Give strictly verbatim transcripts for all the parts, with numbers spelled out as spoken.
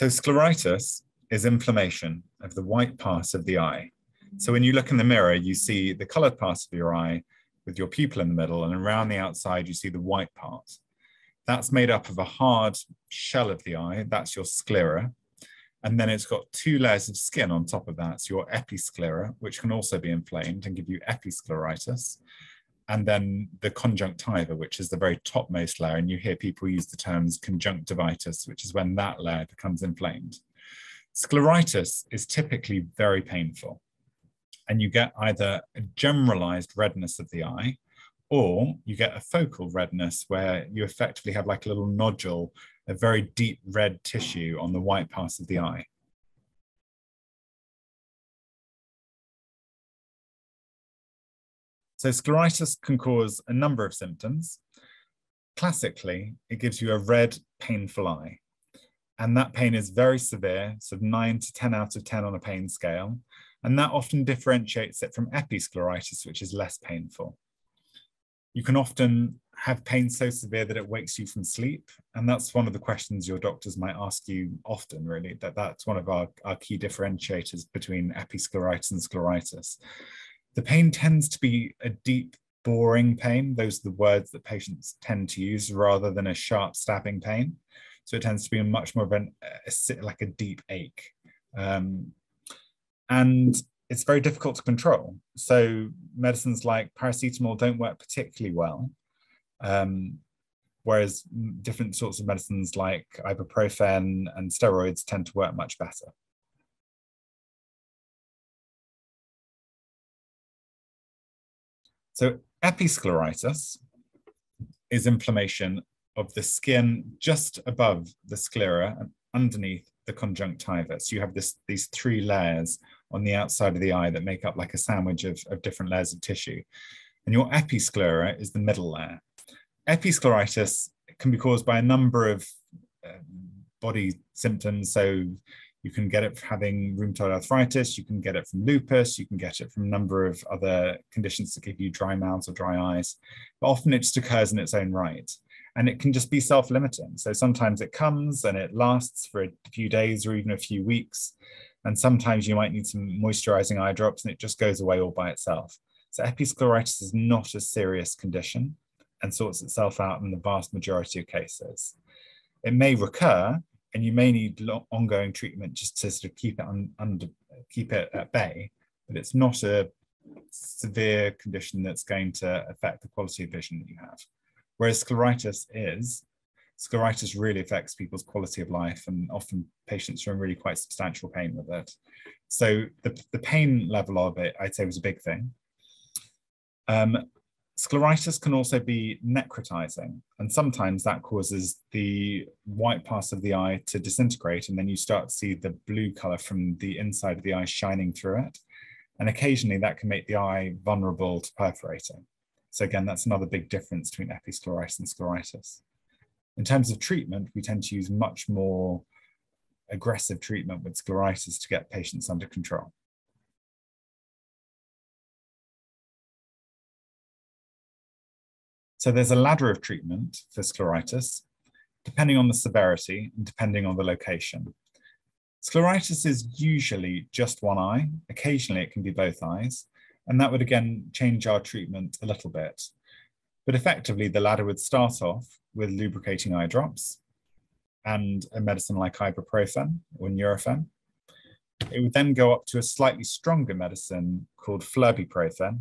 So scleritis is inflammation of the white part of the eye. So when you look in the mirror, you see the colored part of your eye with your pupil in the middle, and around the outside, you see the white part. That's made up of a hard shell of the eye. That's your sclera. And then it's got two layers of skin on top of that. So your episclera, which can also be inflamed and give you episcleritis. And then the conjunctiva, which is the very topmost layer. And you hear people use the terms conjunctivitis, which is when that layer becomes inflamed. Scleritis is typically very painful. And you get either a generalized redness of the eye, or you get a focal redness where you effectively have like a little nodule, a very deep red tissue on the white part of the eye. So scleritis can cause a number of symptoms. Classically, it gives you a red, painful eye. And that pain is very severe, so nine to ten out of ten on a pain scale. And that often differentiates it from episcleritis, which is less painful. You can often have pain so severe that it wakes you from sleep. And that's one of the questions your doctors might ask you often, really, that that's one of our, our key differentiators between episcleritis and scleritis. The pain tends to be a deep, boring pain. Those are the words that patients tend to use, rather than a sharp, stabbing pain. So it tends to be much more of an, a, like a deep ache. Um, And it's very difficult to control. So medicines like paracetamol don't work particularly well, um, whereas different sorts of medicines like ibuprofen and steroids tend to work much better. So episcleritis is inflammation of the skin just above the sclera and underneath the conjunctiva. So you have this, these three layers on the outside of the eye that make up like a sandwich of, of different layers of tissue. And your episclera is the middle layer. Episcleritis can be caused by a number of uh, body symptoms. So you can get it from having rheumatoid arthritis, you can get it from lupus, you can get it from a number of other conditions that give you dry mouths or dry eyes. But often it just occurs in its own right. And it can just be self-limiting. So sometimes it comes and it lasts for a few days or even a few weeks. And sometimes you might need some moisturizing eye drops and it just goes away all by itself. So episcleritis is not a serious condition and sorts itself out in the vast majority of cases. It may recur and you may need ongoing treatment just to sort of keep it, un under keep it at bay, but it's not a severe condition that's going to affect the quality of vision that you have. Whereas scleritis is, scleritis really affects people's quality of life, and often patients are in really quite substantial pain with it. So the, the pain level of it, I'd say, was a big thing. Um, scleritis can also be necrotizing, and sometimes that causes the white part of the eye to disintegrate, and then you start to see the blue color from the inside of the eye shining through it. And occasionally that can make the eye vulnerable to perforating. So again, that's another big difference between episcleritis and scleritis. In terms of treatment, we tend to use much more aggressive treatment with scleritis to get patients under control. So there's a ladder of treatment for scleritis, depending on the severity and depending on the location. Scleritis is usually just one eye. Occasionally it can be both eyes. And that would, again, change our treatment a little bit. But effectively, the ladder would start off with lubricating eye drops and a medicine like ibuprofen or Nurofen. It would then go up to a slightly stronger medicine called flurbiprofen,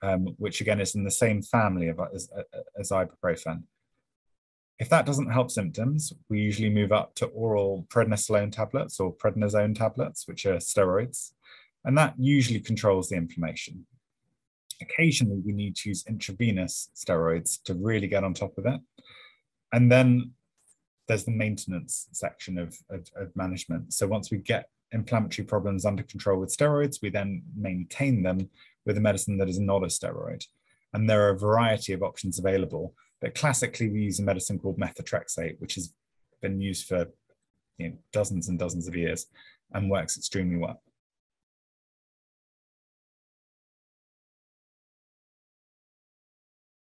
um, which, again, is in the same family of, as, as ibuprofen. If that doesn't help symptoms, we usually move up to oral prednisolone tablets or prednisone tablets, which are steroids. And that usually controls the inflammation. Occasionally, we need to use intravenous steroids to really get on top of it. And then there's the maintenance section of, of, of management. So once we get inflammatory problems under control with steroids, we then maintain them with a medicine that is not a steroid. And there are a variety of options available. But classically, we use a medicine called methotrexate, which has been used for you know, dozens and dozens of years and works extremely well.